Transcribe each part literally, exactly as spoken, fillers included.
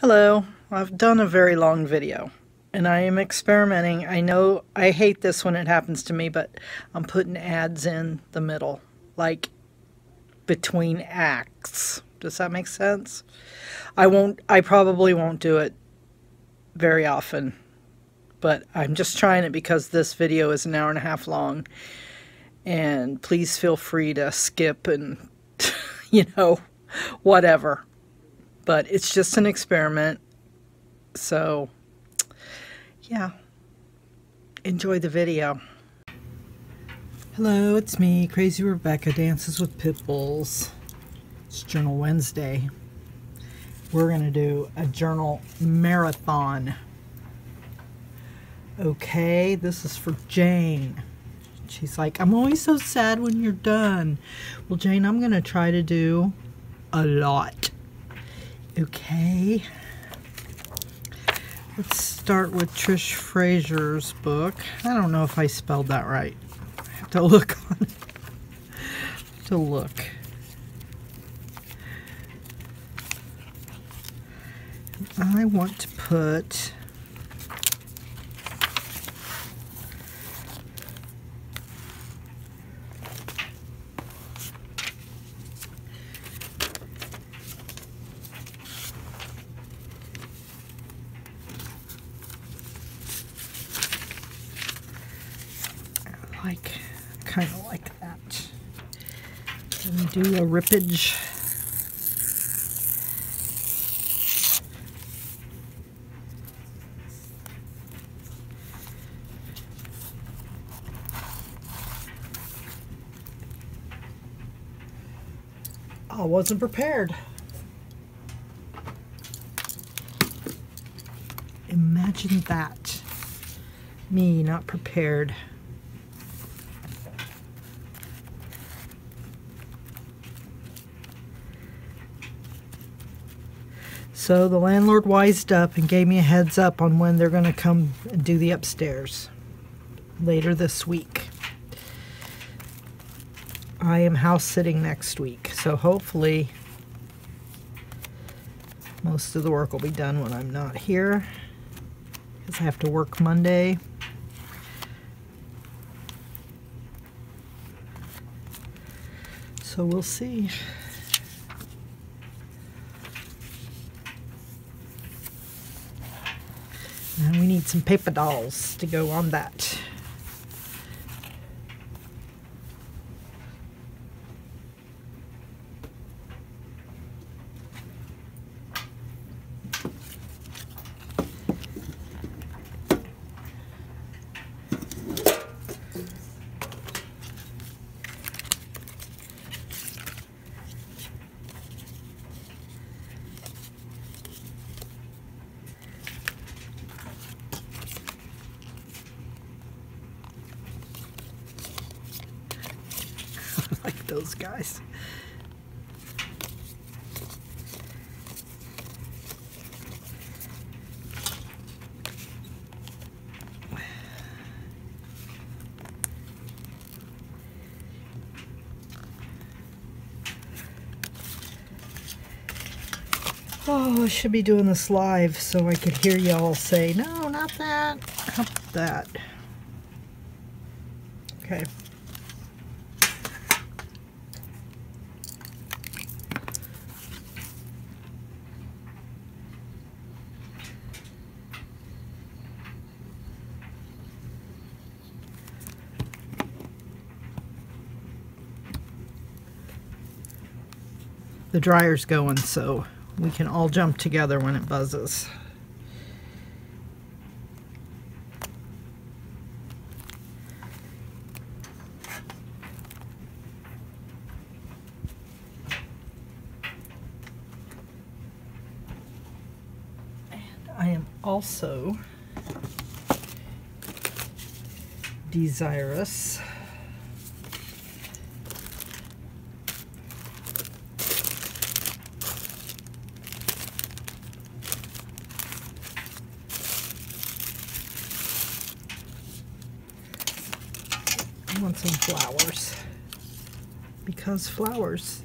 Hello, I've done a very long video and I am experimenting. I know I hate this when it happens to me, but I'm putting ads in the middle, like between acts. Does that make sense? I won't, I probably won't do it very often, but I'm just trying it because this video is an hour and a half long, and please feel free to skip and, you know, whatever. But it's just an experiment, so yeah, enjoy the video. Hello, it's me, Crazy Rebecca Dances with Pit Bulls. It's Journal Wednesday. We're going to do a journal marathon. Okay, this is for Jane. She's like, I'm always so sad when you're done. Well, Jane, I'm going to try to do a lot. Okay, let's start with Trish Fraser's book. I don't know if I spelled that right. I have to look on it. I have to look. I want to put do a rippage. I wasn't prepared. Imagine that. Me not prepared. So the landlord wised up and gave me a heads up on when they're going to come and do the upstairs later this week. I am house sitting next week, so hopefully most of the work will be done when I'm not here, because I have to work Monday. So we'll see. And we need some paper dolls to go on that. Those guys. Oh, I should be doing this live so I could hear y'all say, no, not that, not that. Okay. The dryer's going, so we can all jump together when it buzzes. And I am also desirous some flowers, because flowers.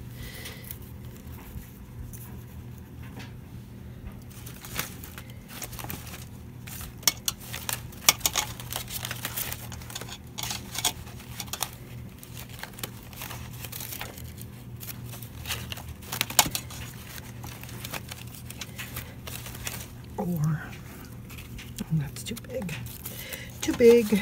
or, oh, that's too big, too big.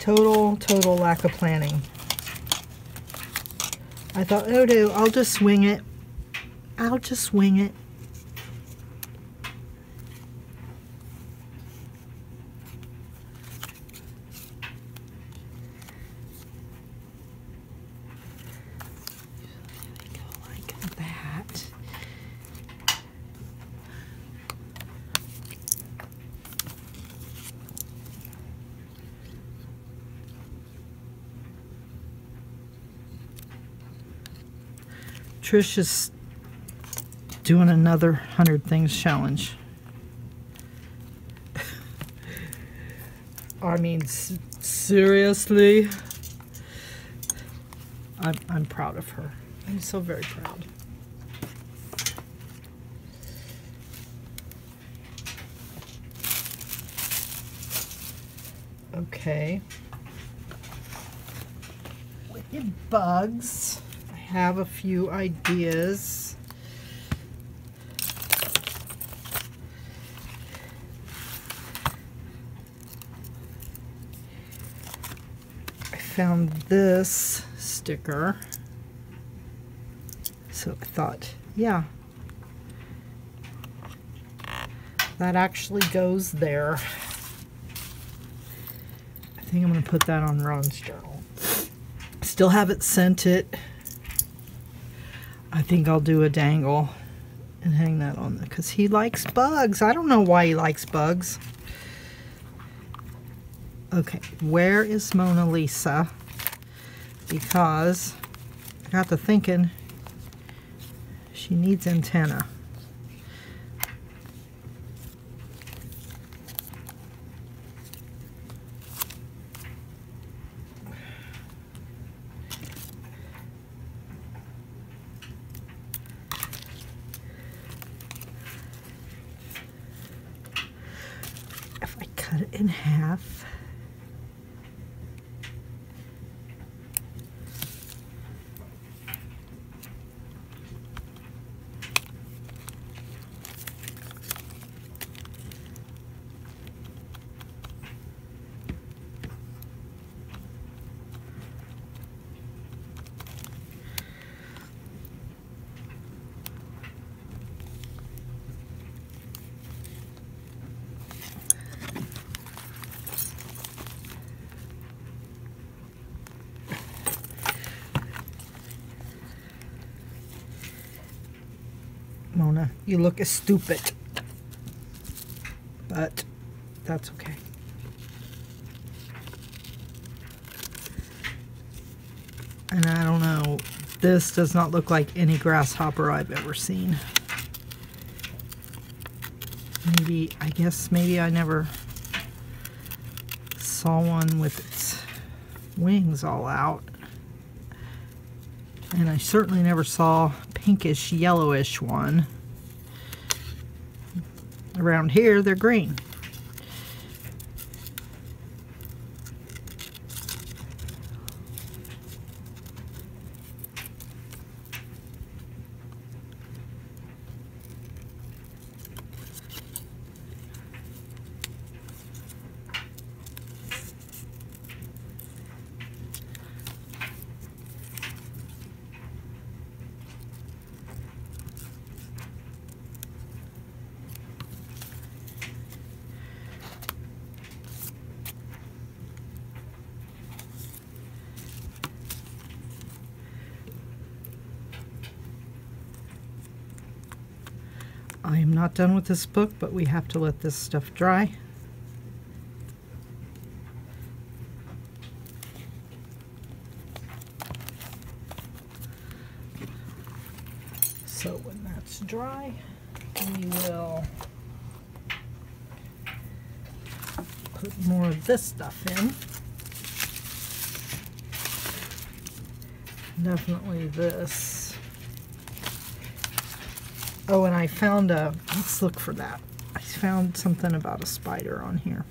Total, total lack of planning. I thought, oh no, I'll just swing it. I'll just swing it. They go like that. Trish is doing another one hundred things challenge. I mean, s seriously? I'm, I'm proud of her. I'm so very proud. Okay. With the bugs. Have a few ideas. I found this sticker, so I thought, yeah, that actually goes there. I think I'm going to put that on Ron's journal. Still haven't sent it. I think I'll do a dangle and hang that on there because he likes bugs. I don't know why he likes bugs. Okay, where is Mona Lisa? Because I got to thinking she needs antenna. In half. Mona, you look as stupid, but that's okay. And I don't know, this does not look like any grasshopper I've ever seen. Maybe, I guess maybe I never saw one with its wings all out. And I certainly never saw pinkish yellowish one. Around here they're green. I am not done with this book, but we have to let this stuff dry. So when that's dry, we will put more of this stuff in. definitely this. Oh, and I found a, let's look for that. I found something about a spider on here.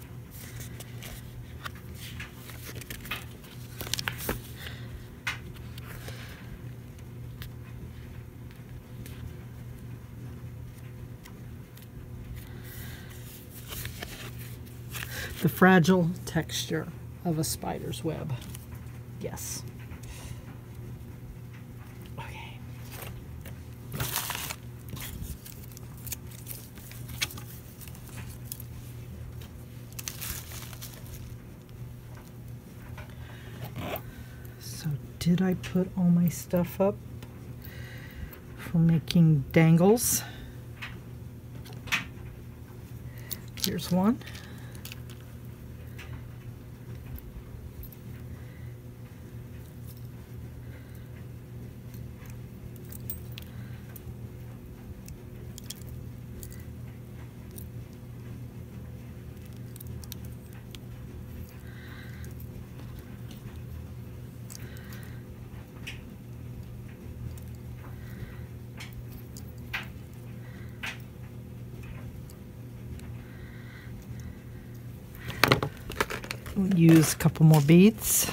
The fragile texture of a spider's web. Yes. Okay. So did I put all my stuff up for making dangles? Here's one. Use a couple more beads.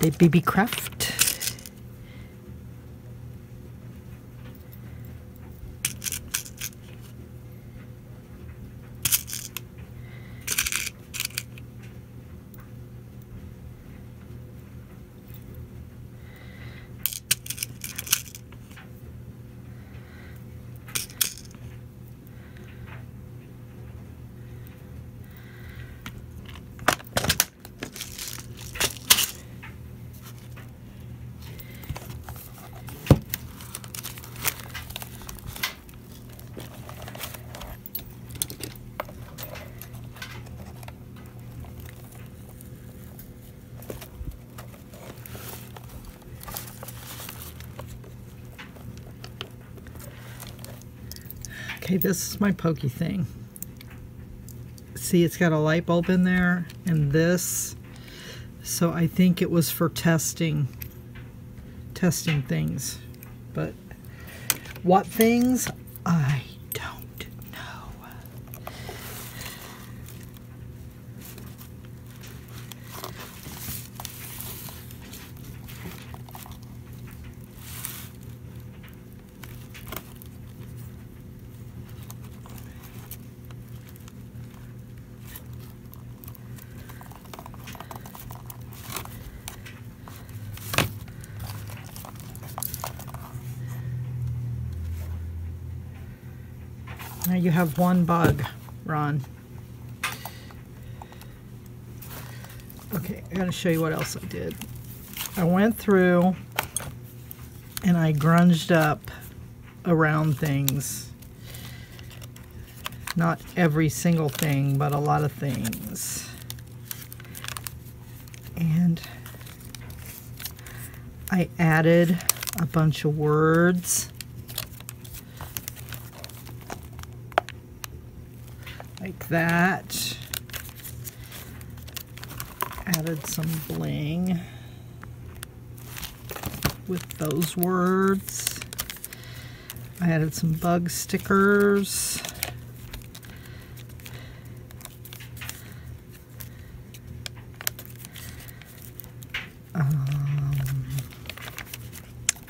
They B B craft. Okay, this is my pokey thing. See, it's got a light bulb in there and this. So I think it was for testing, testing things. But what things? I don't know. Now you have one bug, Ron. Okay, I'm gonna show you what else I did. I went through and I grunged up around things. Not every single thing, but a lot of things. And I added a bunch of words. That added some bling with those words. I added some bug stickers. Um,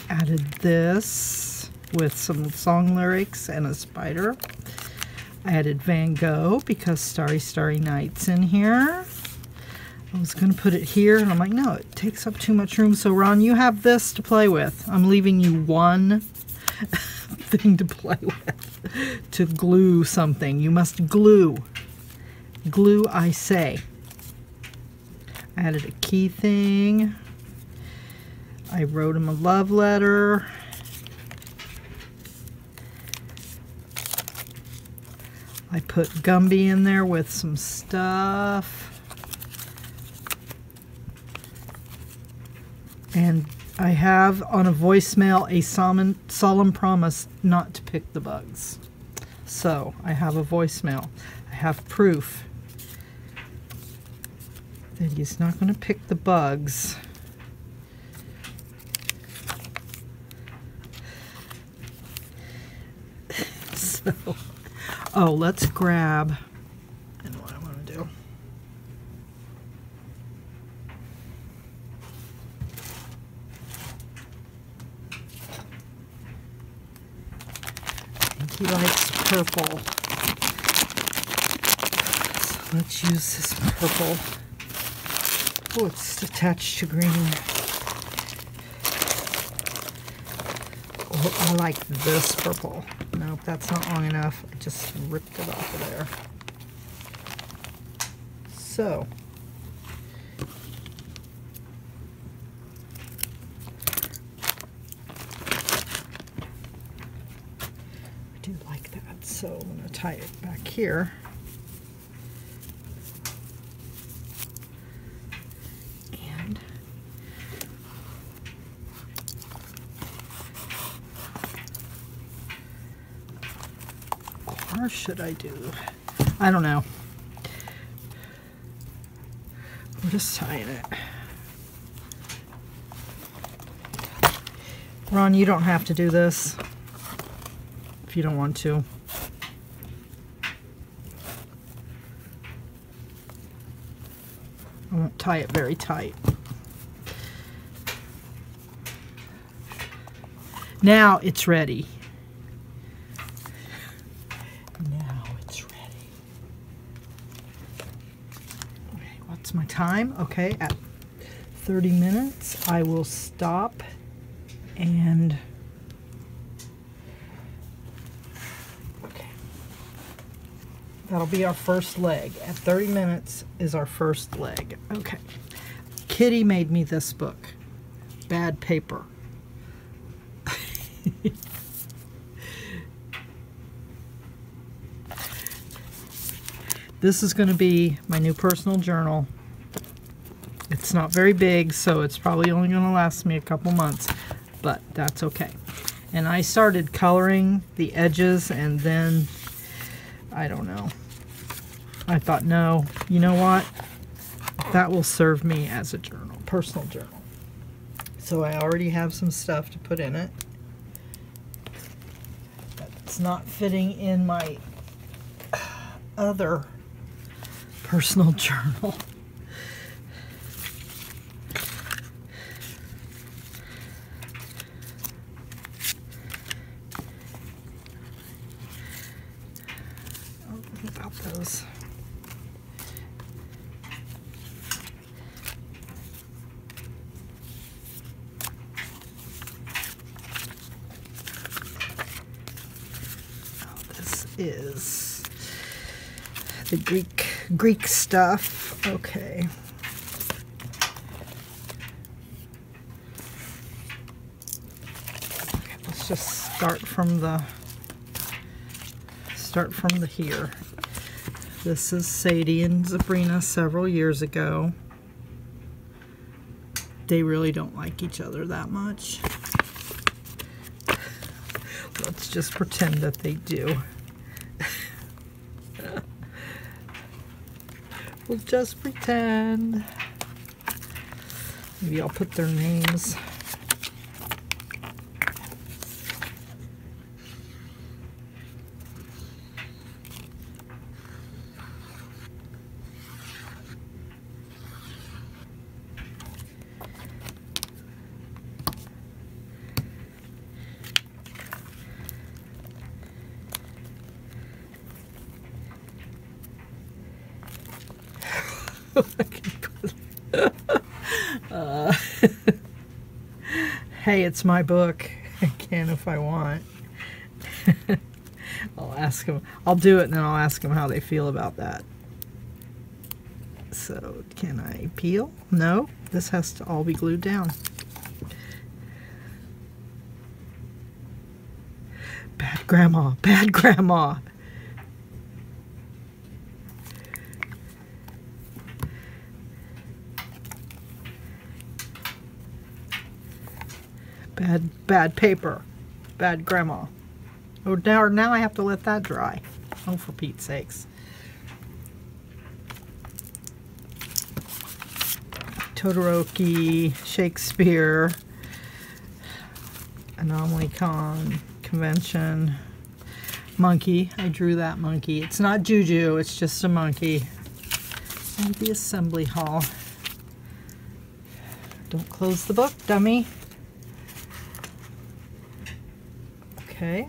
added this with some song lyrics and a spider. I added Van Gogh because Starry Starry Night's in here. I was going to put it here and I'm like, no, it takes up too much room. So Ron, you have this to play with. I'm leaving you one thing to play with. To glue something. You must glue. Glue, I say. I added a key thing. I wrote him a love letter. I put Gumby in there with some stuff. And I have on a voicemail a solemn, solemn promise not to pick the bugs. So I have a voicemail. I have proof that he's not going to pick the bugs. Oh, let's grab. I know what I want to do. I think he likes purple. So let's use this purple. Oh, it's attached to green. I like this purple. Nope, that's not long enough. I just ripped it off of there. So. I do like that, so I'm going to tie it back here. Should I do? I don't know. I'm just tying it. Ron, you don't have to do this if you don't want to. I won't tie it very tight. Now it's ready. My time, okay, at thirty minutes I will stop and okay, that'll be our first leg. At thirty minutes is our first leg. Okay, Kitty made me this book. Bad paper. This is going to be my new personal journal. It's not very big, so it's probably only going to last me a couple months, but that's okay. And I started coloring the edges, and then, I don't know. I thought, no, you know what? That will serve me as a journal, personal journal. So I already have some stuff to put in it. That's not fitting in my other personal journal. About those. Oh, this is the Greek Greek stuff. Okay. Okay, let's just start from the start from the here. This is Sadie and Sabrina several years ago. They really don't like each other that much. Let's just pretend that they do. We'll just pretend. Maybe I'll put their names. uh, hey, it's my book. I can if I want. I'll ask them. I'll do it and then I'll ask them how they feel about that. So, can I peel? No, this has to all be glued down. Bad grandma, bad grandma. Bad, bad paper. Bad grandma. Oh, now, now I have to let that dry. Oh, for Pete's sakes. Todoroki, Shakespeare, Anomaly-Con, Convention, monkey. I drew that monkey. It's not Juju, it's just a monkey. And the Assembly Hall. Don't close the book, dummy. Okay.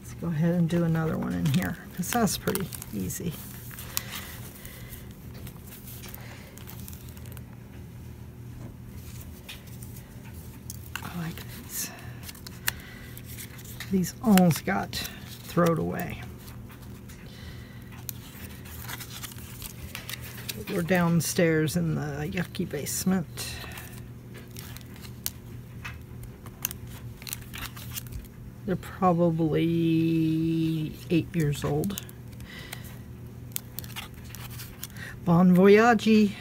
Let's go ahead and do another one in here, because that's pretty easy. I like these. These almost got thrown away. We're downstairs in the yucky basement. They're probably eight years old. Bon voyage.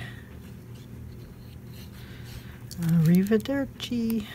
Arrivederci.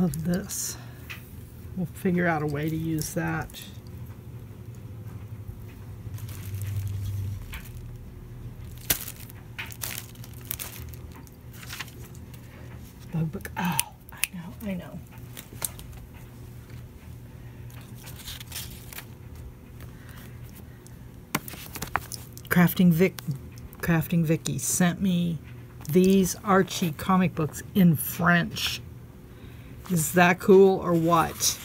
Love this. We'll figure out a way to use that. Bug book. Oh, I know, I know. Crafting Vic, Crafting Vicky sent me these Archie comic books in French. Is that cool or what?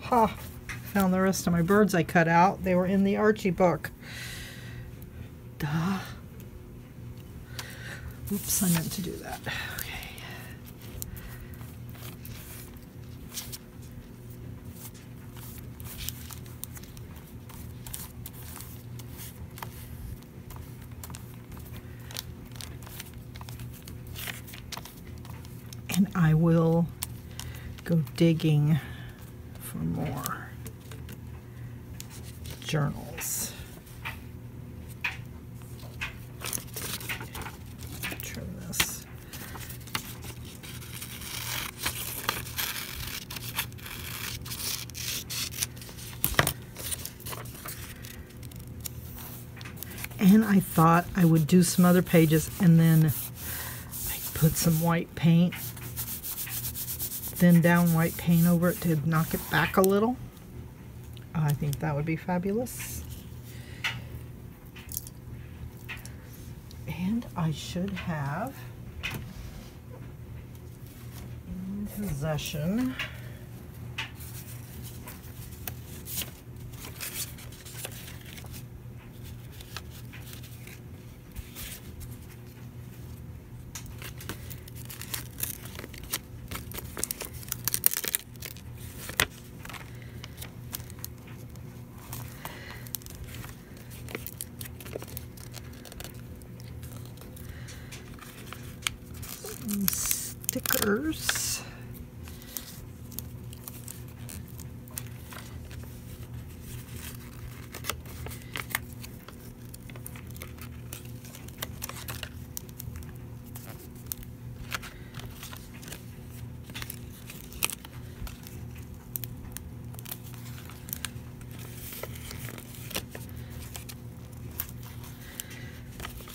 Ha! Huh. Found the rest of my birds I cut out. They were in the Archie book. Duh. Oops, I meant to do that. Okay. And I will go digging for more journals. And I thought I would do some other pages and then I put some white paint, thin down white paint over it to knock it back a little. I think that would be fabulous. And I should have in possession stickers.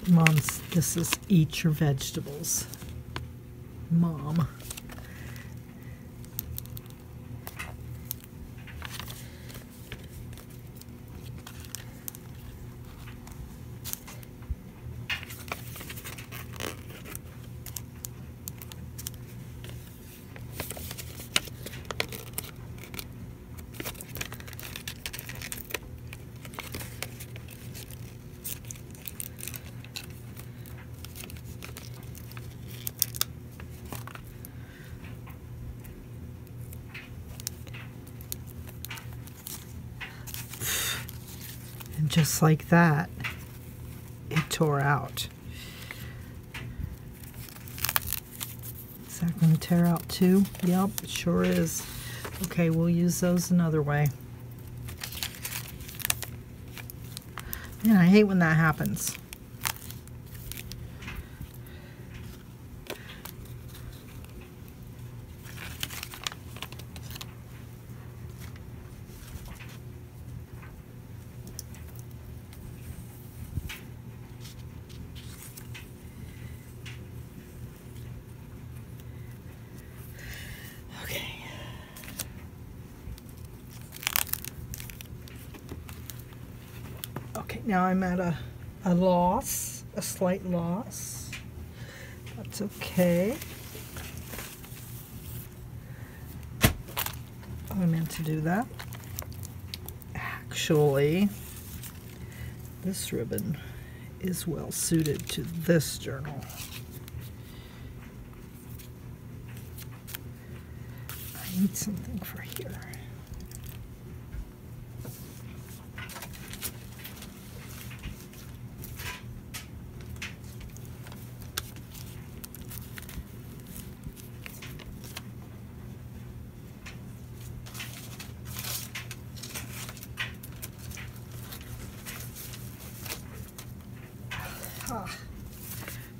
Mom's, this is eat your vegetables. Mom. just like that, it tore out. Is that going to tear out too? Yep, it sure is. Okay, we'll use those another way. Man, I hate when that happens. Now I'm at a, a loss, a slight loss. That's okay. I meant to do that. Actually, this ribbon is well suited to this journal. I need something for here.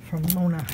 From Mona.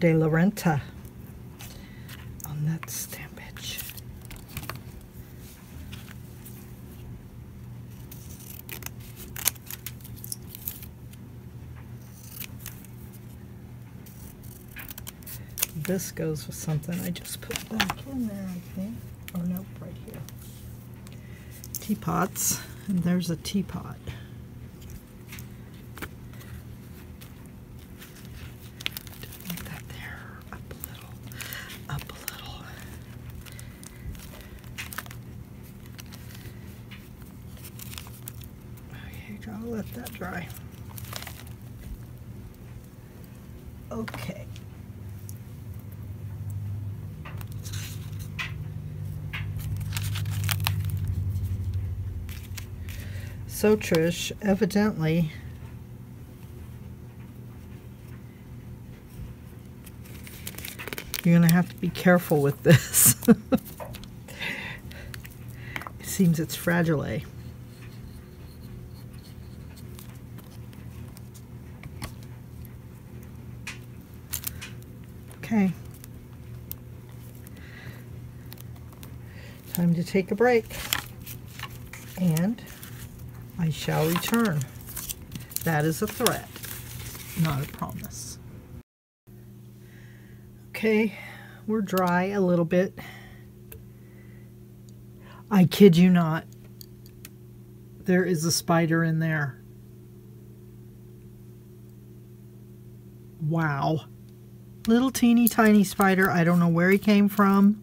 De La Renta on that stampage. This goes with something I just put back in there, I think. Or nope, right here. Teapots, and there's a teapot. So Trish, evidently, you're going to have to be careful with this. It seems it's fragile. Eh? Okay. Time to take a break. And I shall return. That is a threat, not a promise. Okay, we're dry a little bit. I kid you not. There is a spider in there. Wow. Little teeny tiny spider. I don't know where he came from.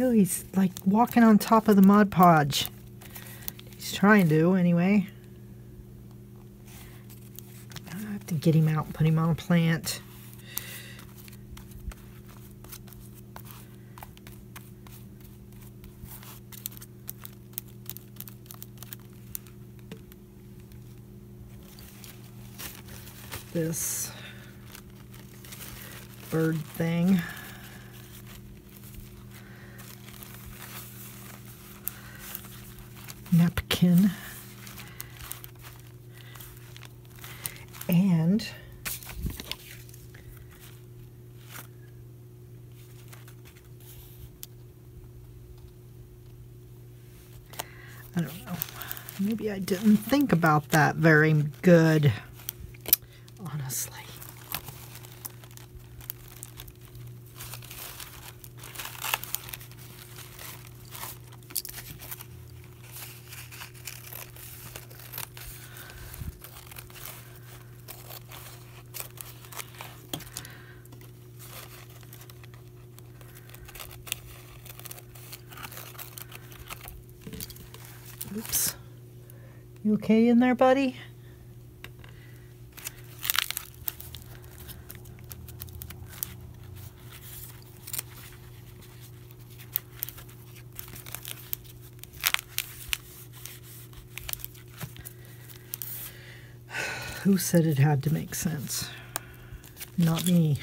Oh, he's like walking on top of the Mod Podge. He's trying to, anyway. I have to get him out and put him on a plant. This bird thing. Napkin, and I don't know, maybe I didn't think about that very good, honestly. You okay in there, buddy? Who said it had to make sense? Not me.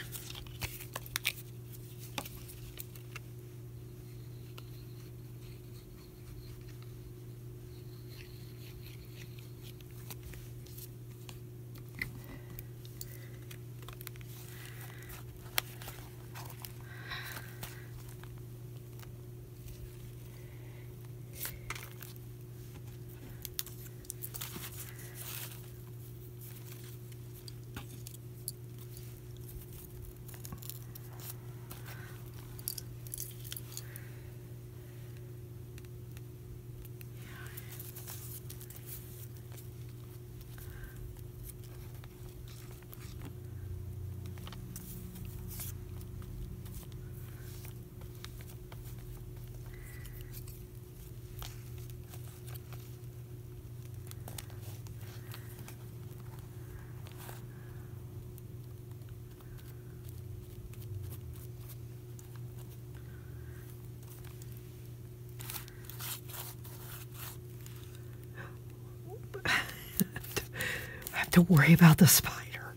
To worry about the spider.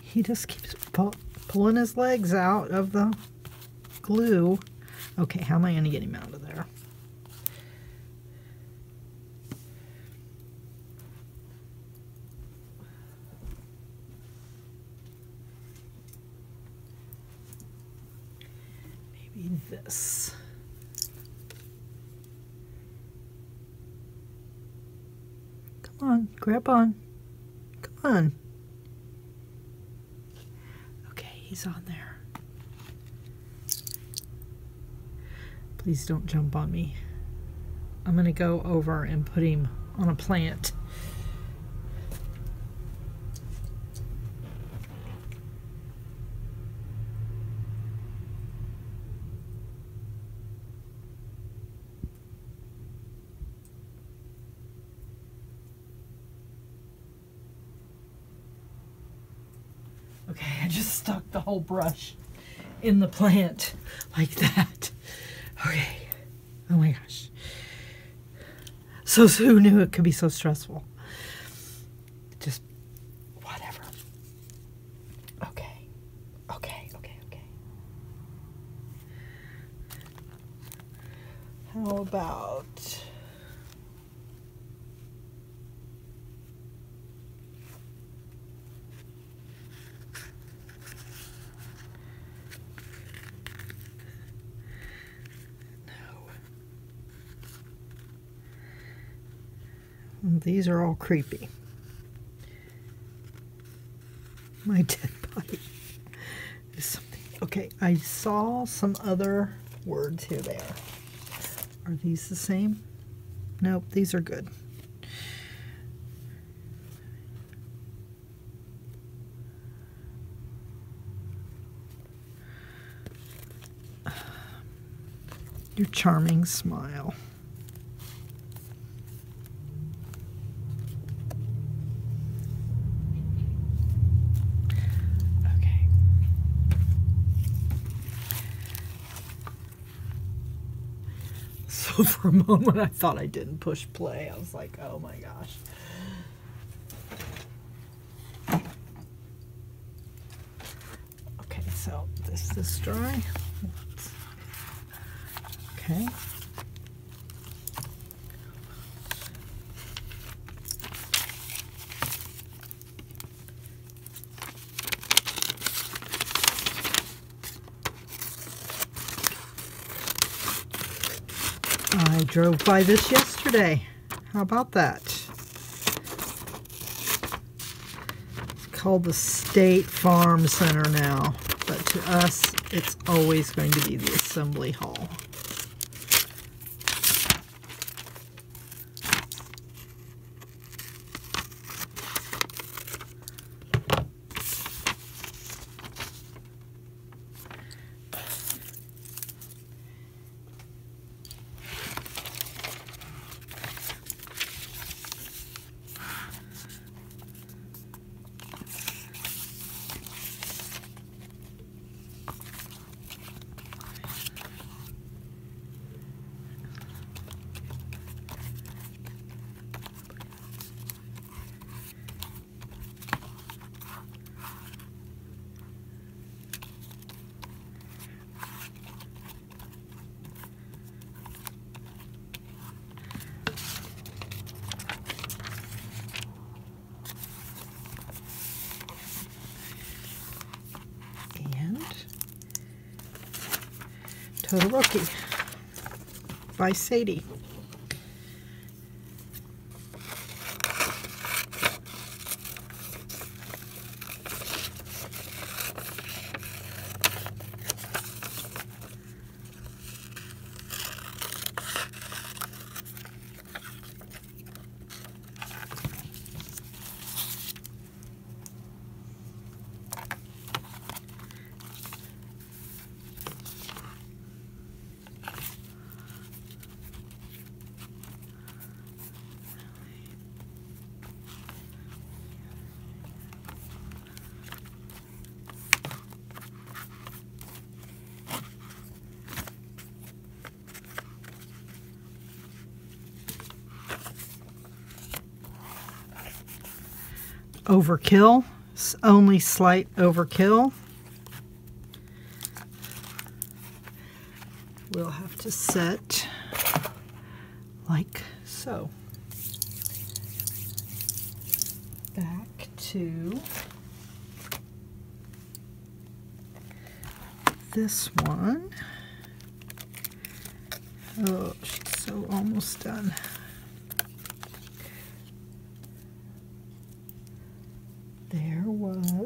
He just keeps pull, pulling his legs out of the glue. Okay, how am I going to get him out of there? Maybe this. On, grab on. Come on. Okay, he's on there. Please don't jump on me. I'm gonna go over and put him on a plant. Whole brush in the plant like that. Okay. Oh my gosh. So, so who knew it could be so stressful? Just whatever. Okay. Okay. Okay. Okay. How about these are all creepy. My dead body is something. Okay, I saw some other words here there. Are these the same? Nope, these are good. Your charming smile. For a moment, I thought I didn't push play. I was like, oh my gosh. Okay, so this is dry. Okay. I drove by this yesterday. How about that? It's called the State Farm Center now, but to us, it's always going to be the Assembly Hall. Todoroki by Sadie. Overkill, only slight overkill. We'll have to set like so. Back to this one. Oh, she's so almost done.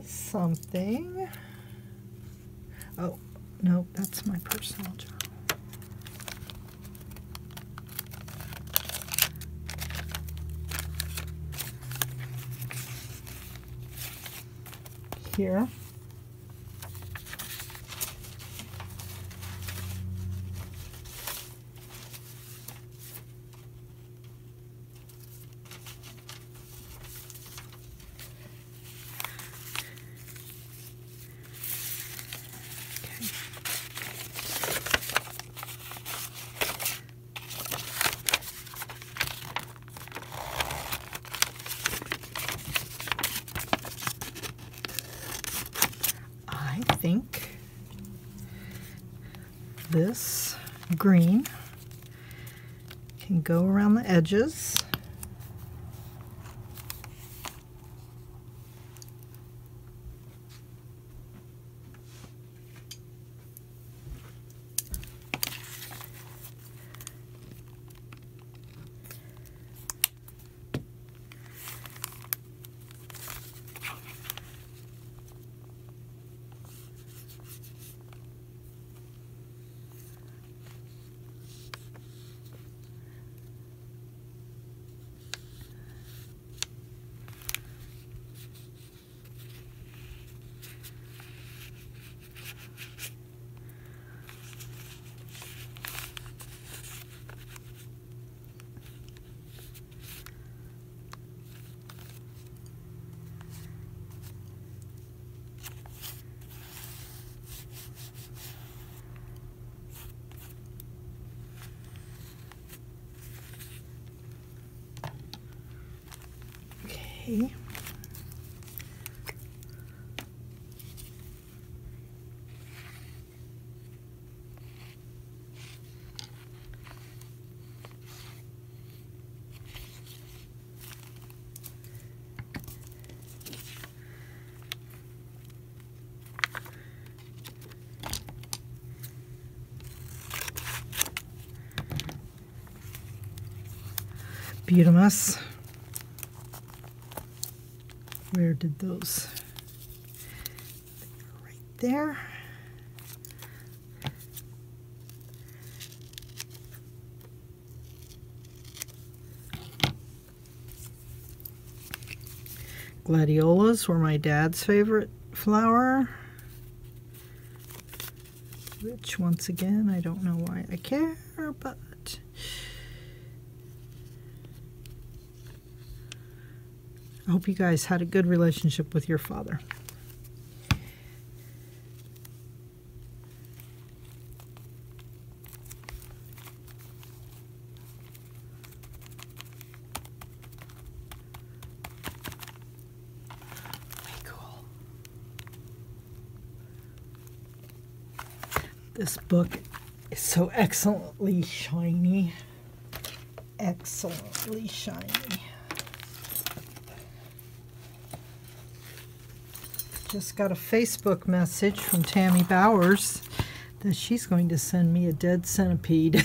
Something. Oh, no, that's my personal journal. Here. This green can go around the edges. Eustomas. Where did those? Right there. Gladiolas were my dad's favorite flower, which once again, I don't know why I care, but I hope you guys had a good relationship with your father. Very cool. This book is so excellently shiny. Excellently shiny. Just got a Facebook message from Tammy Bowers that she's going to send me a dead centipede.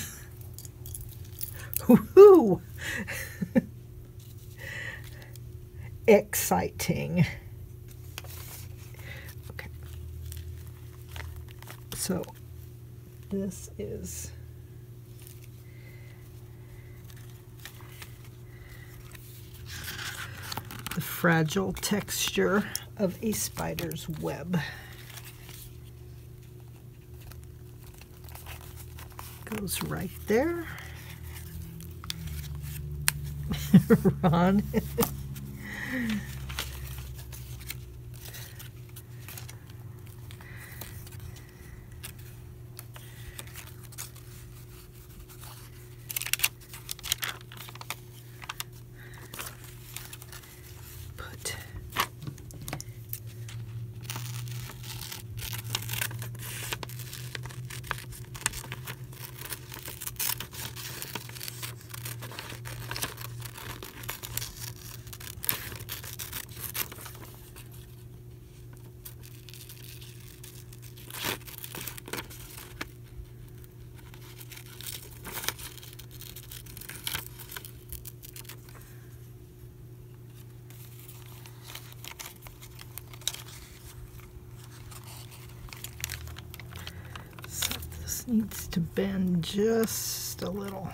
Woohoo! Exciting. Okay. So this is the fragile texture of a spider's web. Goes right there. Ron. Put needs to bend just a little.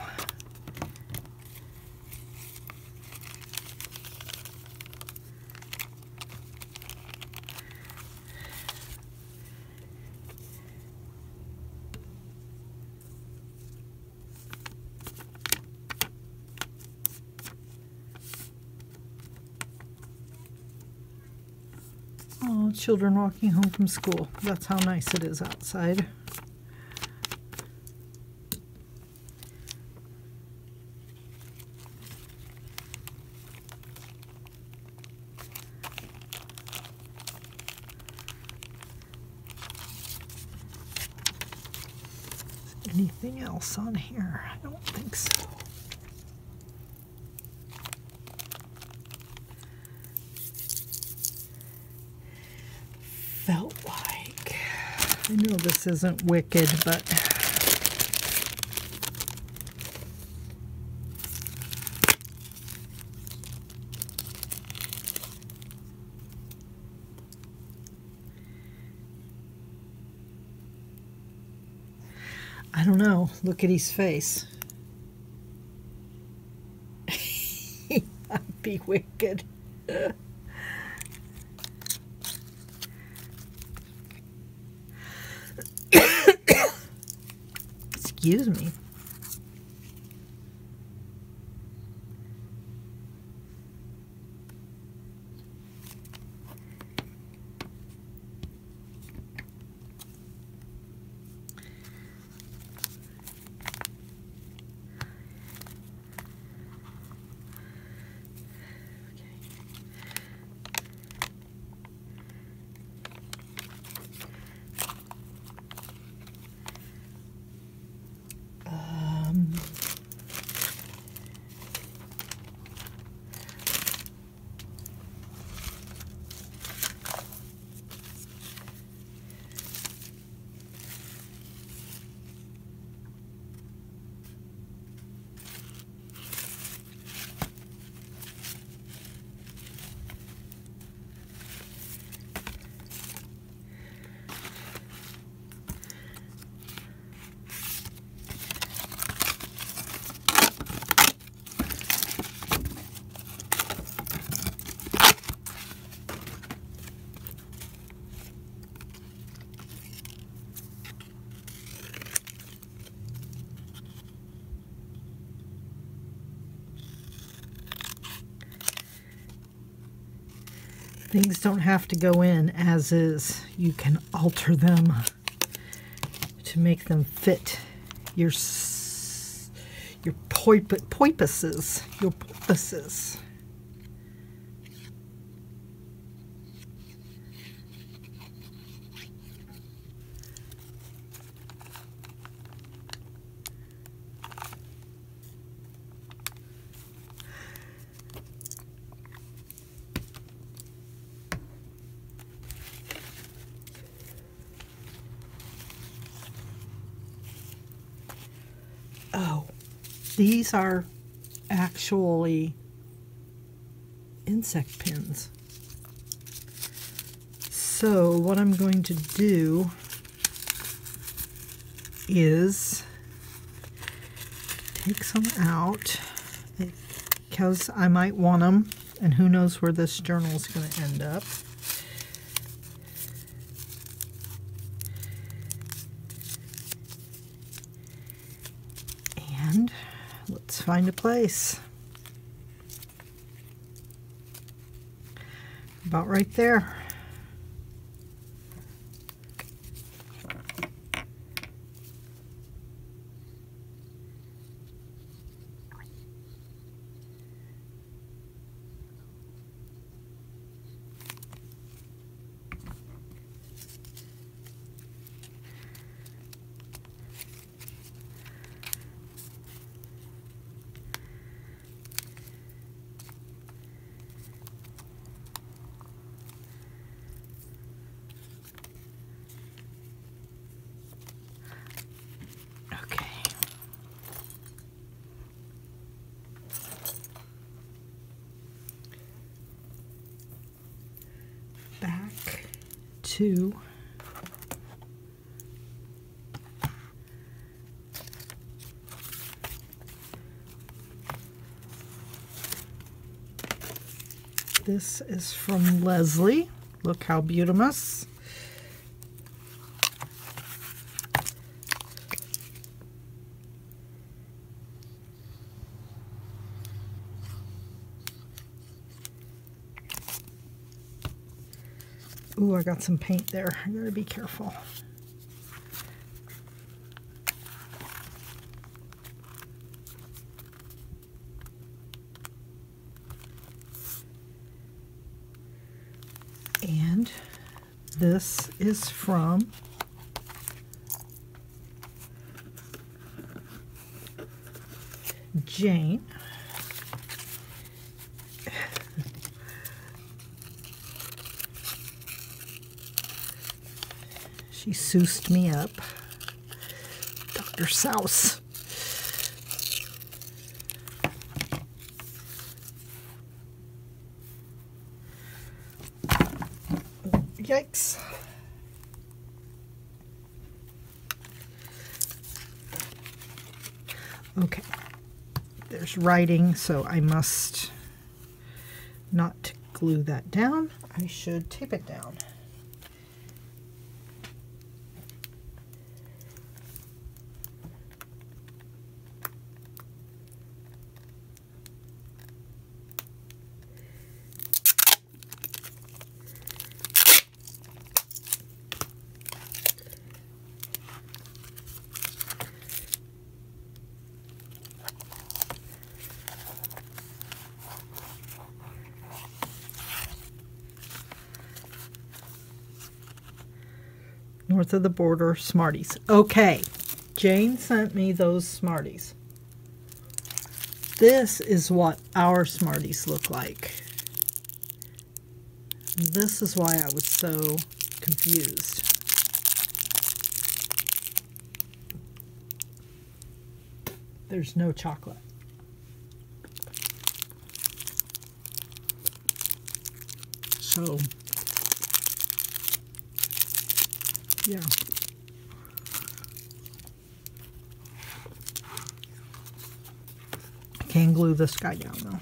Oh, children walking home from school. That's how nice it is outside. Anything else on here? I don't think so. Felt like, I know this isn't wicked, but I don't know. Look at his face. He might be wicked. Excuse me. Things don't have to go in as is. You can alter them to make them fit your your porpoises, your porpoises. These are actually insect pins. So what I'm going to do is take some out because I might want them, and who knows where this journal is going to end up. And let's find a place. About right there. To this is from Leslie. Look how beautiful. Ooh, I got some paint there. I gotta be careful. And this is from Jane. She soused me up. Doctor Saus. Yikes. Okay. There's writing, so I must not glue that down. I should tape it down. North of the border, Smarties. Okay, Jane sent me those Smarties. This is what our Smarties look like. This is why I was so confused. There's no chocolate. So... yeah. I can glue this guy down though.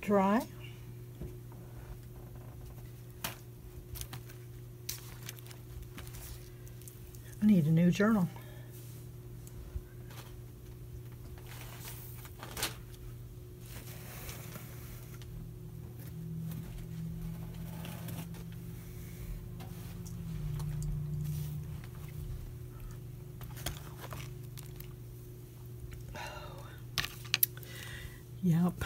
Dry. I need a new journal. Oh. Yep.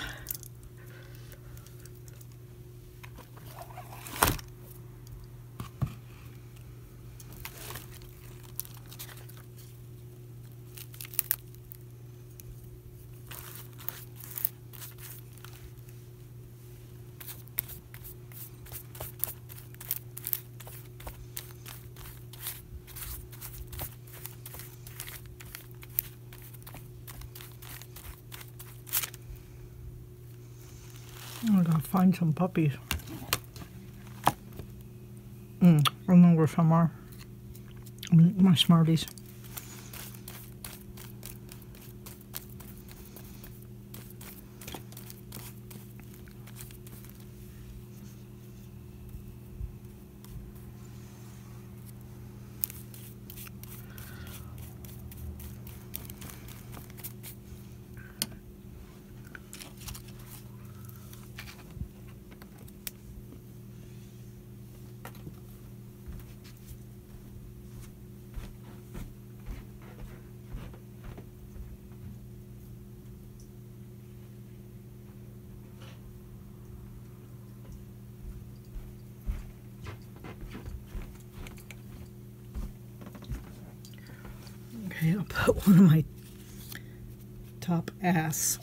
I'm gonna find some puppies. Mm, I'm over somewhere. My Smarties. I'll put one of my top ass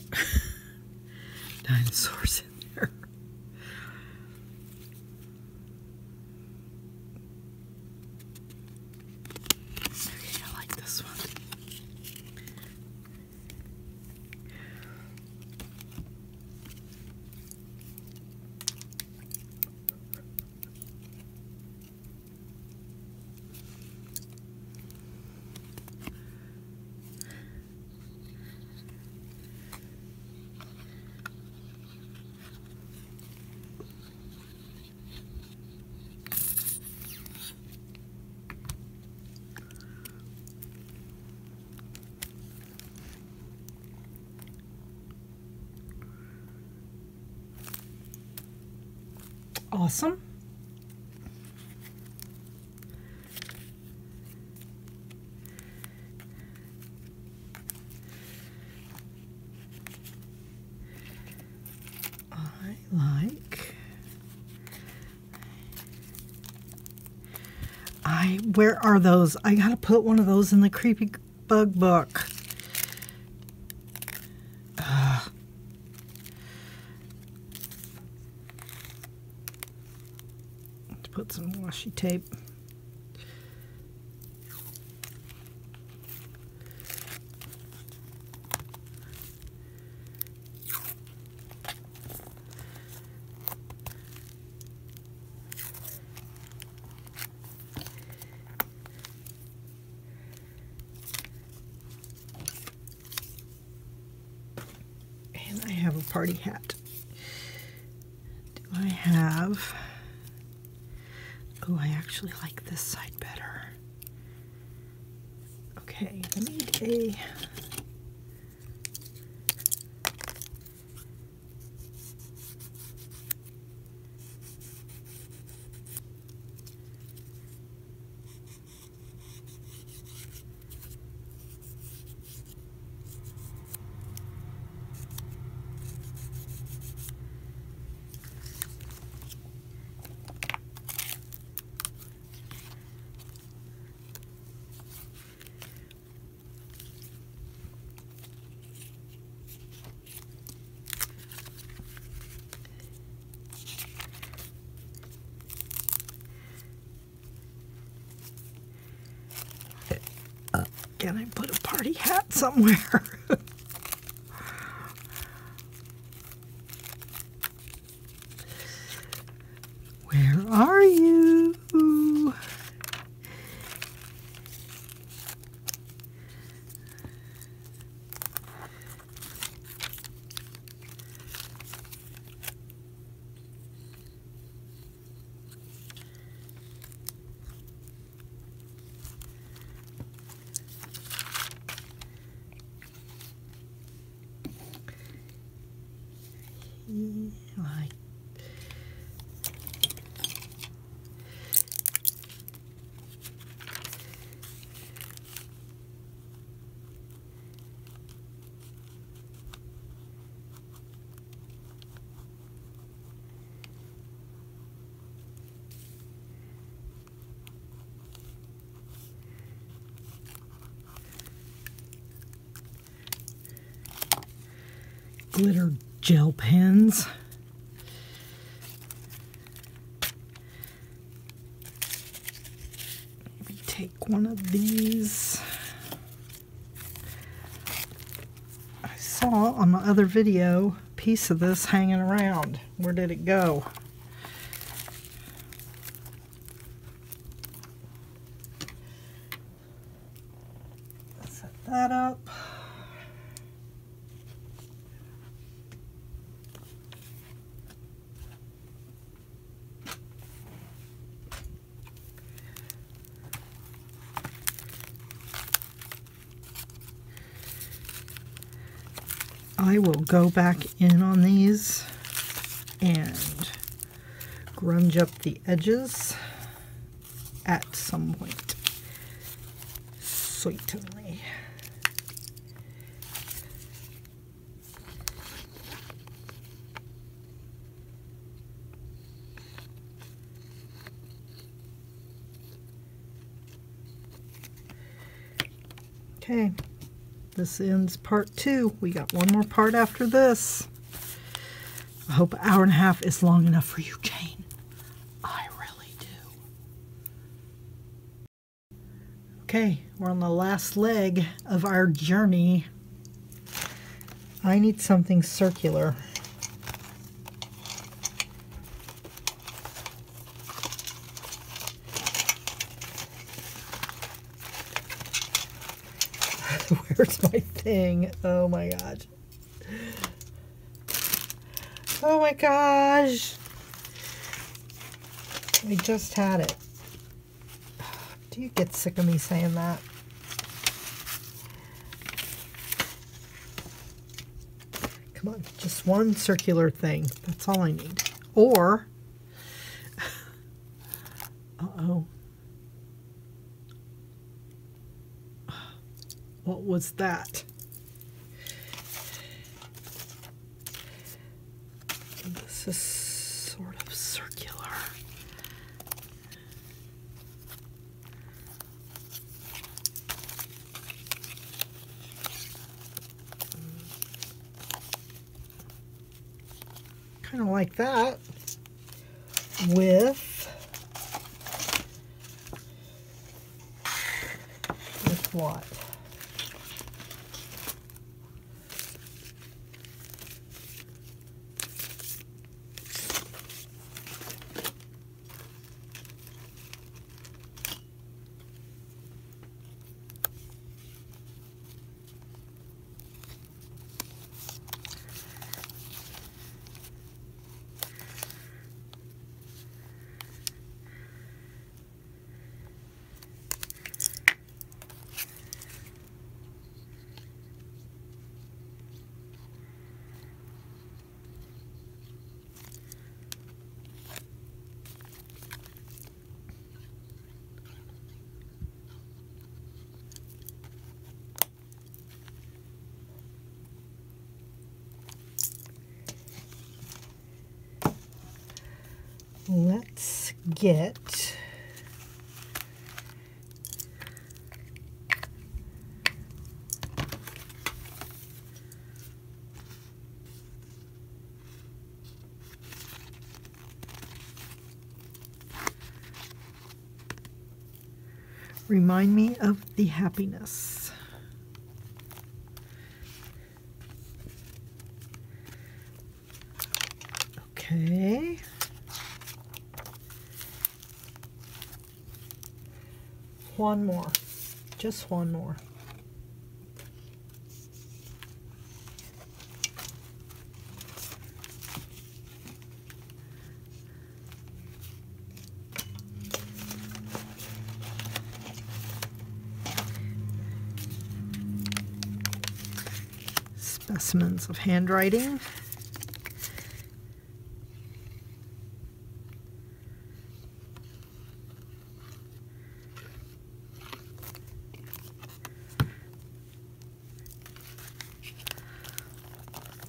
dinosaurs in there. Okay, I like this one. Awesome. I like. I where are those? I gotta put one of those in the creepy bug book. Some washi tape. And I have a party hat. Do I have... Oh, I actually like this side better. Okay, I need a... Can I put a party hat somewhere? Where are you? Glitter gel pens. Let me take one of these. I saw on my other video piece of this hanging around. Where did it go? Set that up. I will go back in on these and grunge up the edges at some point. Certainly. Okay. This ends part two. We got one more part after this. I hope an hour and a half is long enough for you, Jane. I really do. Okay, we're on the last leg of our journey. I need something circular. Where's my thing? Oh my god. Oh my gosh. I just had it. Do you get sick of me saying that? Come on, just one circular thing. That's all I need. Or, uh-oh. What was that? This is sort of circular. Kind of like that with with what? Let's get remind me of the happiness. Okay. One more, just one more. Specimens of handwriting.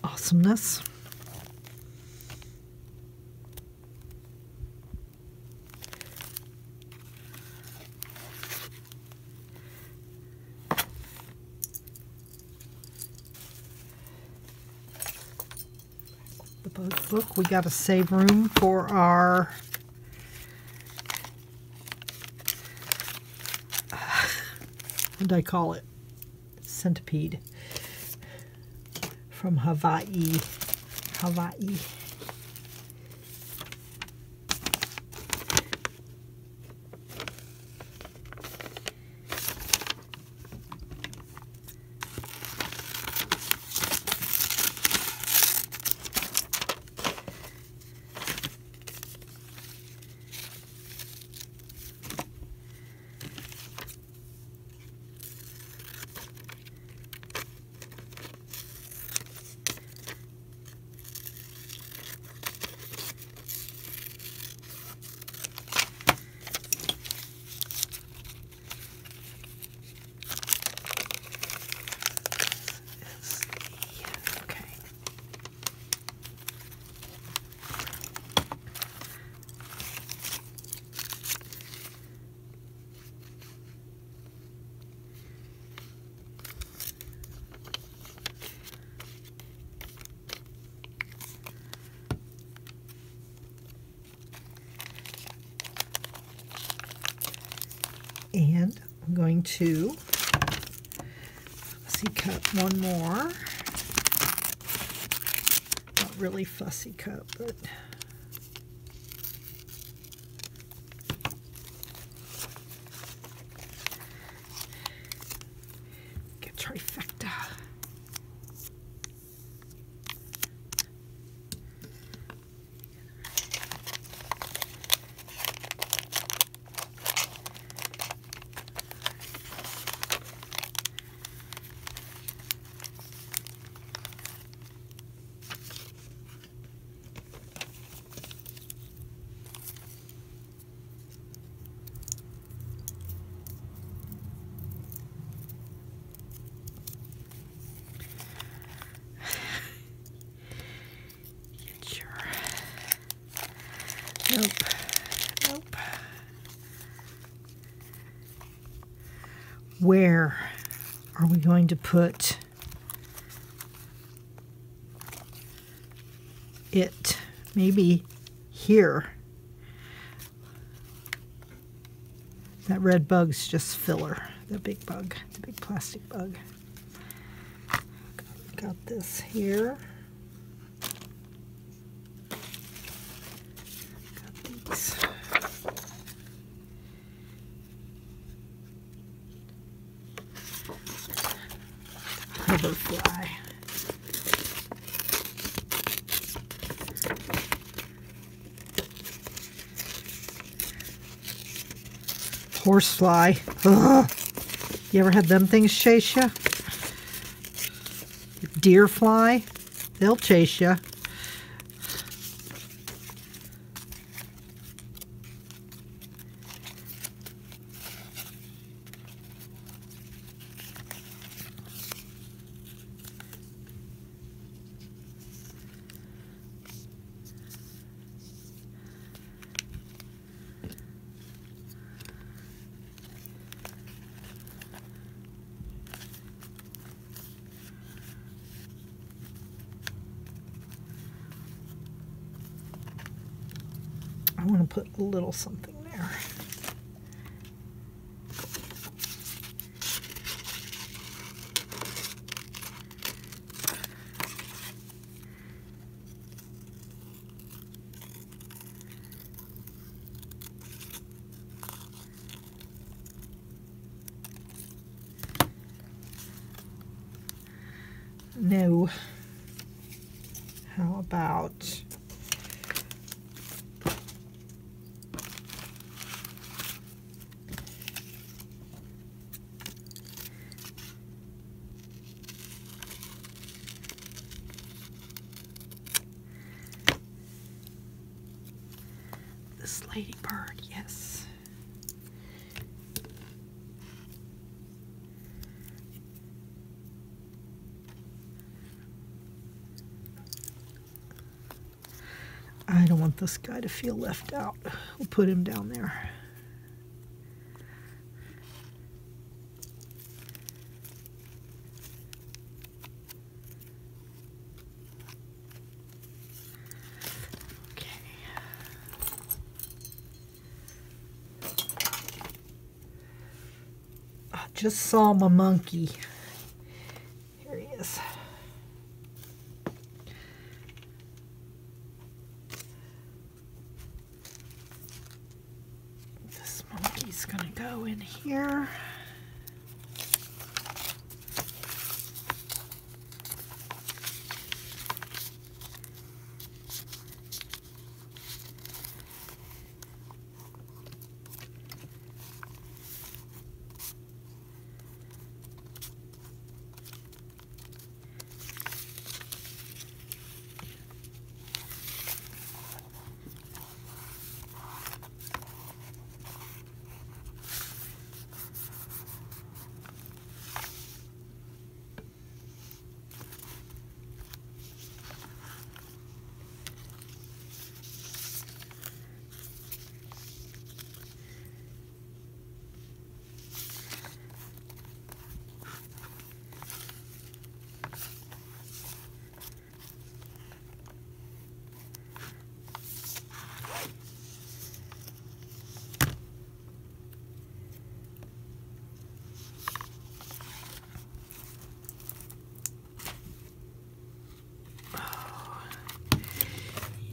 Awesomeness. The bug book. We got to save room for our uh, what did I call it? Centipede. From Hawaii. Hawaii. And I'm going to, let's see, cut one more. Not really fussy cut, but get trifecta. Where are we going to put it? Maybe here. That red bug's just filler. The big bug, the big plastic bug. Got this here. Got these. Butterfly. Horsefly. Ugh. You ever had them things chase you? Deer fly. They'll chase you. I want to put a little something there. No. How about... ladybird, yes. I don't want this guy to feel left out. We'll put him down there. Just saw my monkey. Here he is. He's gonna go in here.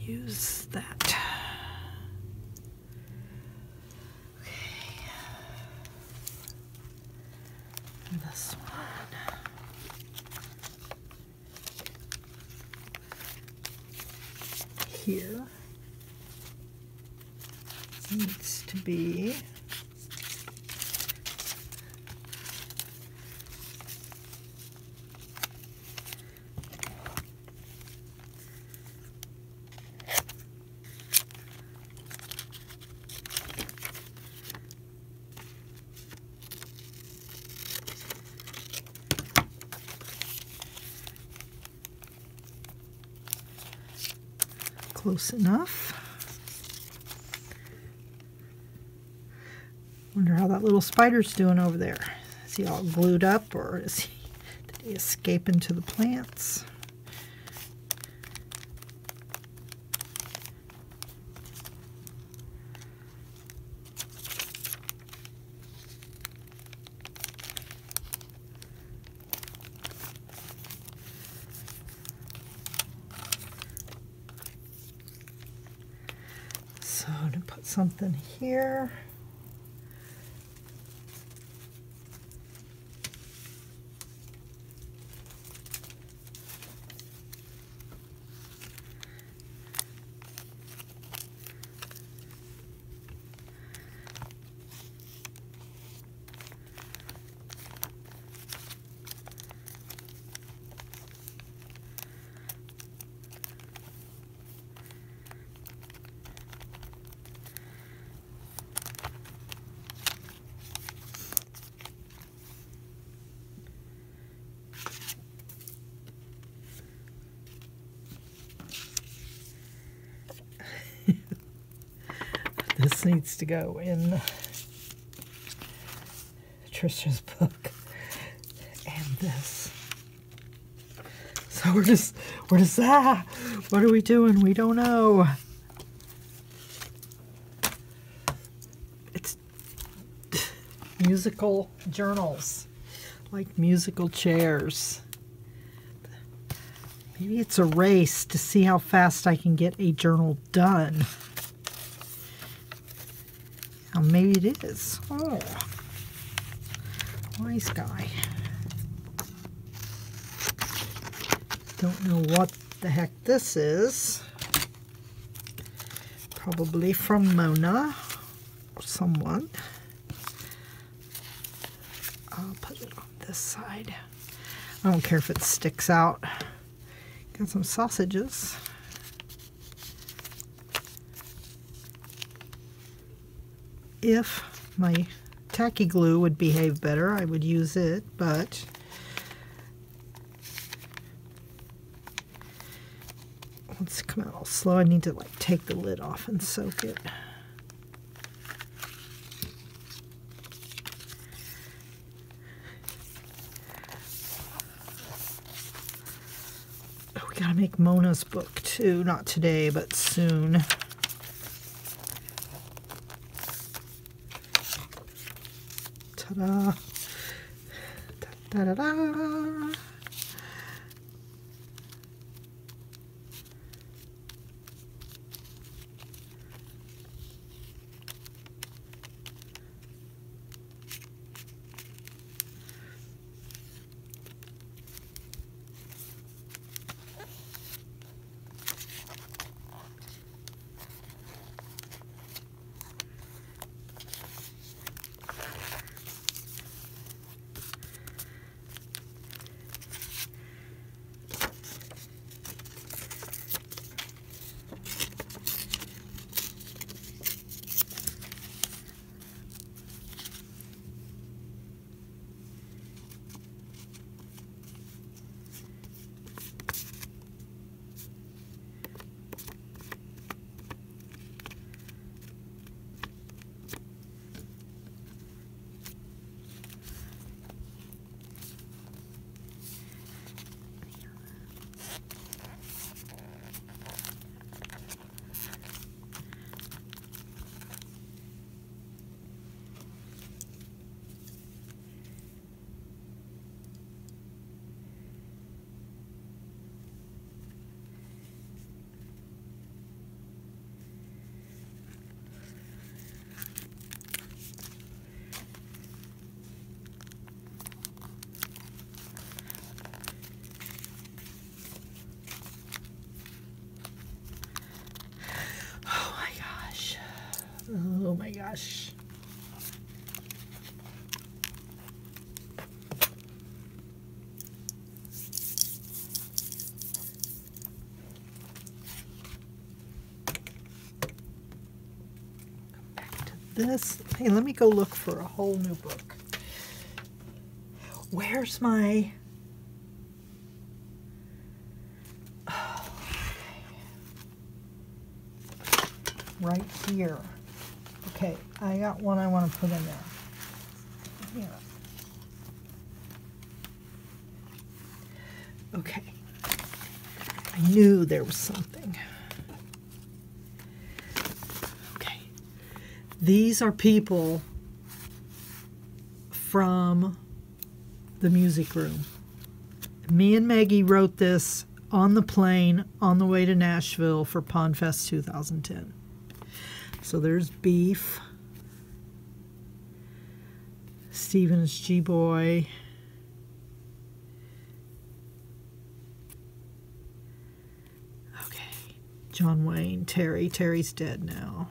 Use that. Okay. And this one. Here needs to be close enough. Wonder how that little spider's doing over there. Is he all glued up, or is he, did he escape into the plants? Something here. Needs to go in Trisha's book, and this. So we're just, we're just, ah, what are we doing? We don't know. It's musical journals, like musical chairs. Maybe it's a race to see how fast I can get a journal done. Maybe it is. Oh, wise guy. Don't know what the heck this is. Probably from Mona or someone. I'll put it on this side. I don't care if it sticks out. Got some sausages. If my tacky glue would behave better, I would use it, but let's come out all slow. I need to like take the lid off and soak it. Oh, we gotta make Mona's book too, not today, but soon. Da, da, da, da. gosh. Come back to this. Hey, let me go look for a whole new book. Where's my... right here. Okay, I got one I want to put in there. Yeah. Okay. I knew there was something. Okay. These are people from the music room. Me and Maggie wrote this on the plane on the way to Nashville for Pondfest two thousand ten. So there's Beef, Steven's G-Boy, okay, John Wayne, Terry, Terry's dead now,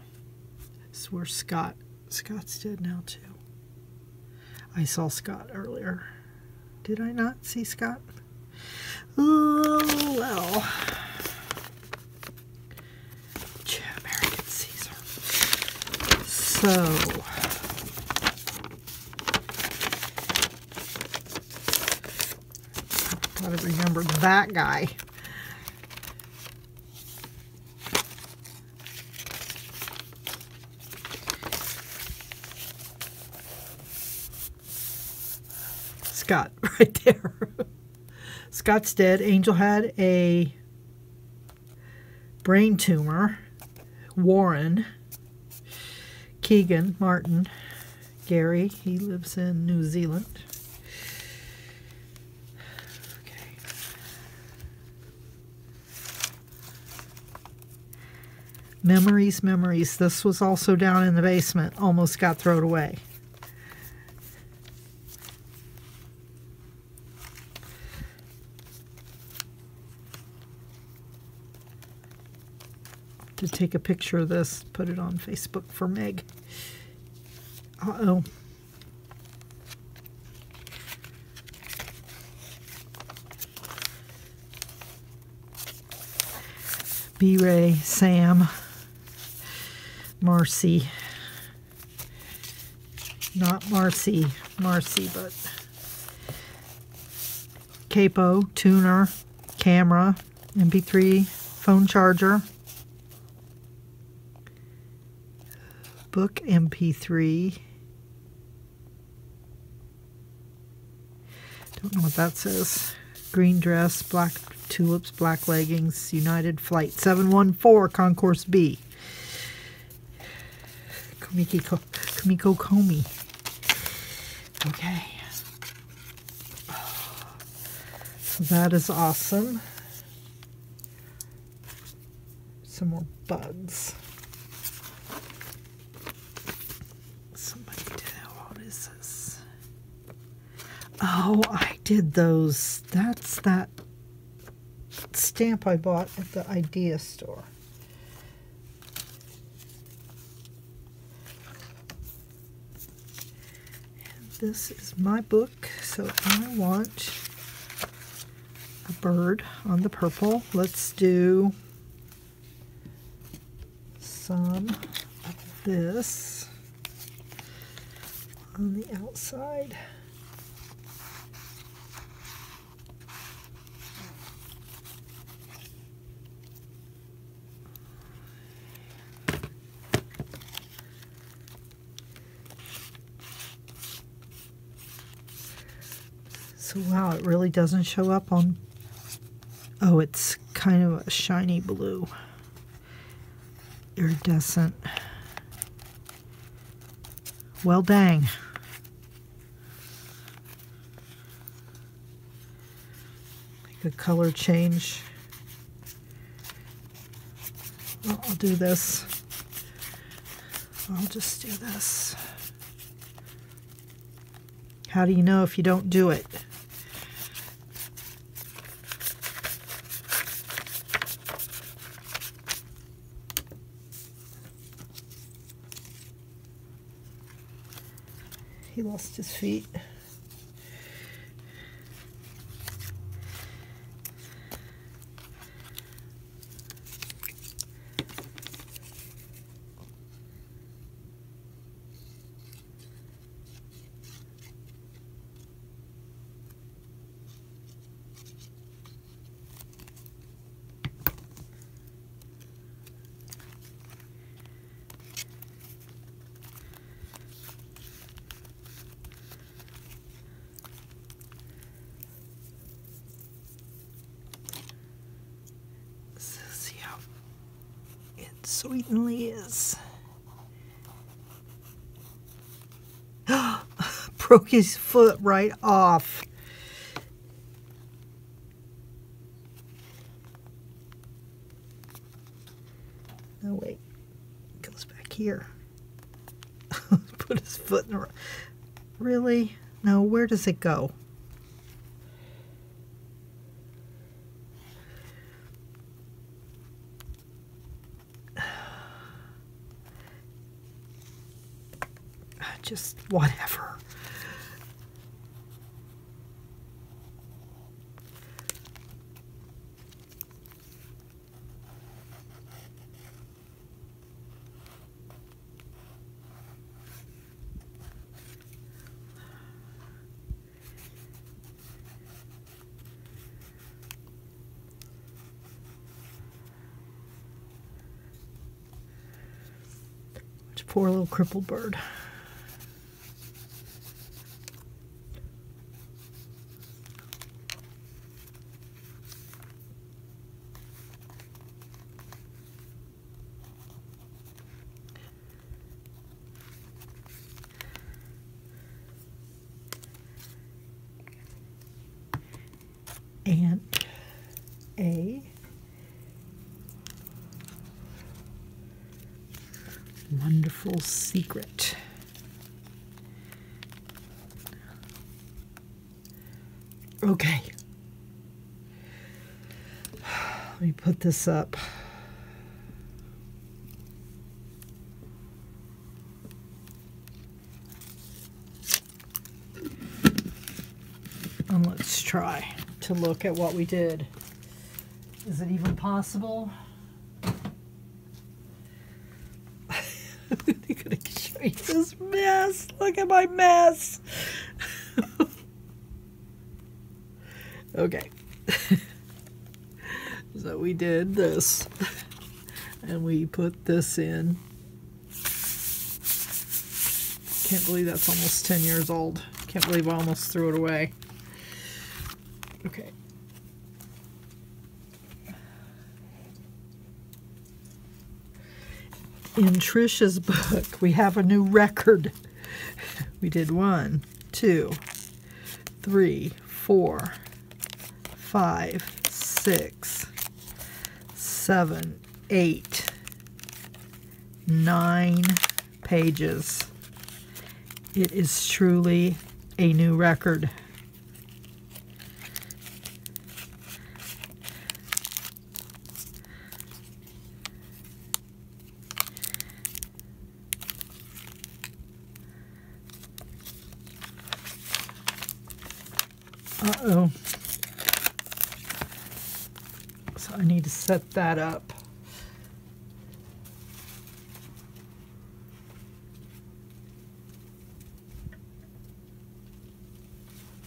I swear Scott, Scott's dead now too. I saw Scott earlier, did I not see Scott? Oh well. So, gotta remember that guy. Scott, right there. Scott's dead. Angel had a brain tumor. Warren. Keegan, Martin, Gary, he lives in New Zealand. Okay. Memories, memories. This was also down in the basement. Almost got thrown away. To take a picture of this, put it on Facebook for Meg. Uh-oh. B-Ray, Sam, Marcy. Not Marcy, Marcy, but Capo, tuner, camera, M P three, phone charger. Book, M P three. Don't know what that says. Green dress, black tulips, black leggings, United Flight seven one four, Concourse B. Komiki, Komiko Komi. Okay. So that is awesome. Some more bugs. Oh, I did those. That's that stamp I bought at the idea store. And this is my book, so I want a bird on the purple. Let's do some of this on the outside. Wow, it really doesn't show up on... Oh, it's kind of a shiny blue. Iridescent. Well, dang. Make a color change. Well, I'll do this. I'll just do this. How do you know if you don't do it? He lost his feet. Certainly is. Broke his foot right off. No, wait. It goes back here. Put his foot in the... Really? No, where does it go? Just whatever. Which poor little crippled bird. Secret. Okay. Let me put this up. And let's try to look at what we did. Is it even possible? This mess. Look at my mess. Okay. So we did this. And we put this in. Can't believe that's almost ten years old. Can't believe I almost threw it away. Okay. In Trisha's book, we have a new record. We did one, two, three, four, five, six, seven, eight, nine pages. It is truly a new record. Uh-oh. So I need to set that up.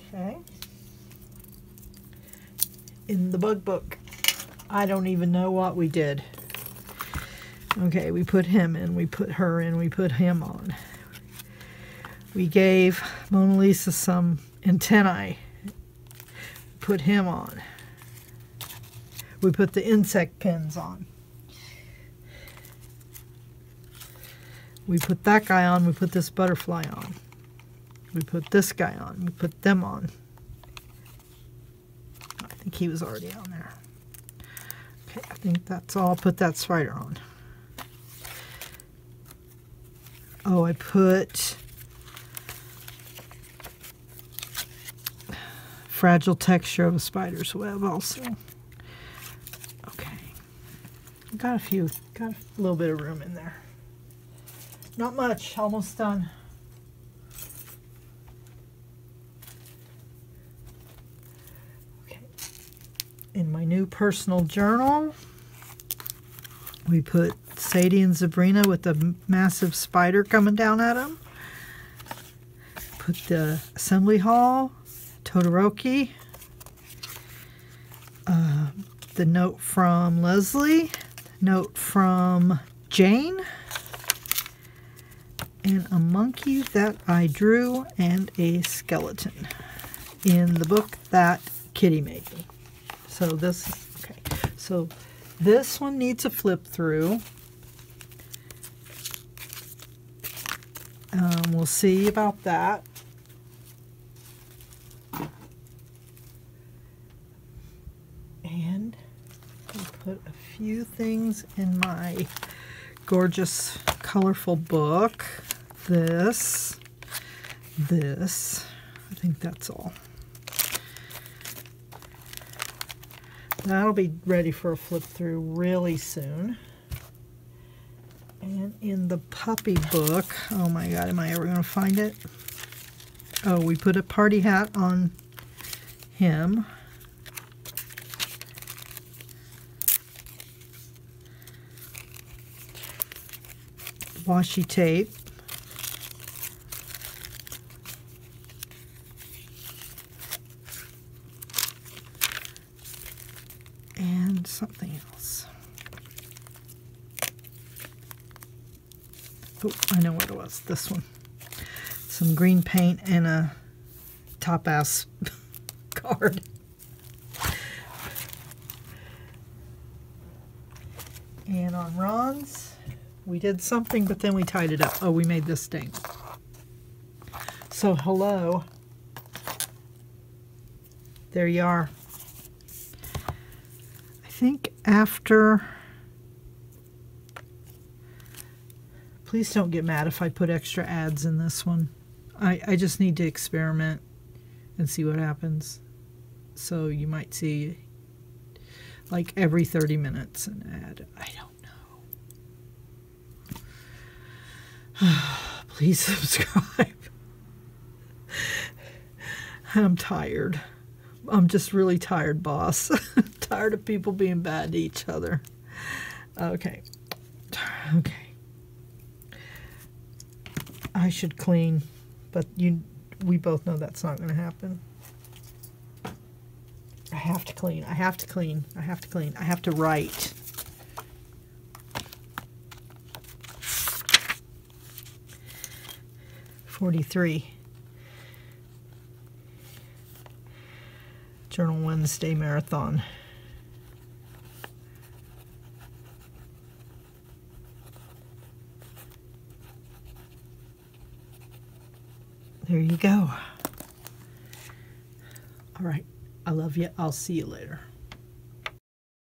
Okay. In the bug book, I don't even know what we did. Okay, we put him in, we put her in, we put him on. We gave Mona Lisa some antennae. Put him on. We put the insect pins on. We put that guy on. We put this butterfly on. We put this guy on. We put them on. I think he was already on there. Okay, I think that's all. I'll put that spider on. Oh, I put... fragile texture of a spider's web also. Okay. Got a few, got a little bit of room in there. Not much, almost done. in my new personal journal. We put Sadie and Sabrina with a massive spider coming down at them. Put the Assembly Hall, Todoroki, uh, the note from Leslie, the note from Jane, and a monkey that I drew and a skeleton in the book that Kitty made me. So this, okay, so this one needs a flip through. Um, we'll see about that. And I'll put a few things in my gorgeous, colorful book. This, this, I think that's all. That'll be ready for a flip through really soon. And in the puppy book, oh my god, am I ever going to find it? Oh, we put a party hat on him. Washi tape. And something else. Oh, I know what it was. This one. Some green paint and a top-ass card. And on Ron's, we did something, but then we tied it up. Oh, we made this thing. So, hello. There you are. I think after... Please don't get mad if I put extra ads in this one. I, I just need to experiment and see what happens. So you might see like every thirty minutes an ad. I don't know. Please subscribe. I'm tired. I'm just really tired, boss. Tired of people being bad to each other. Okay. Okay. I should clean, but you, we both know that's not going to happen. I have to clean. I have to clean. I have to clean. I have to write. forty-three. Journal Wednesday Marathon. There you go. All right. I love you. I'll see you later.